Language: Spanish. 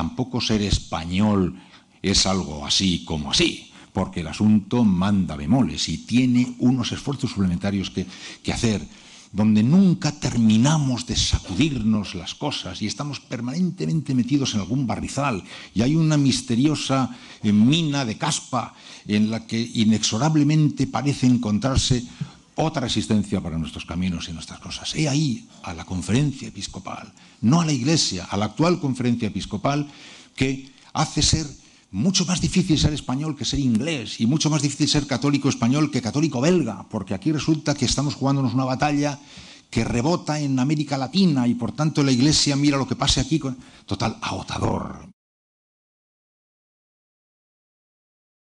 tampoco ser español es algo así como así, porque el asunto manda bemoles y tiene unos esfuerzos suplementarios que hacer, donde nunca terminamos de sacudirnos las cosas y estamos permanentemente metidos en algún barrizal y hay una misteriosa mina de caspa en la que inexorablemente parece encontrarse otra resistencia para nuestros caminos y nuestras cosas. He ahí a la Conferencia Episcopal, no a la Iglesia, a la actual Conferencia Episcopal, que hace ser mucho más difícil ser español que ser inglés y mucho más difícil ser católico español que católico belga, porque aquí resulta que estamos jugándonos una batalla que rebota en América Latina y por tanto la Iglesia mira lo que pase aquí, total, agotador.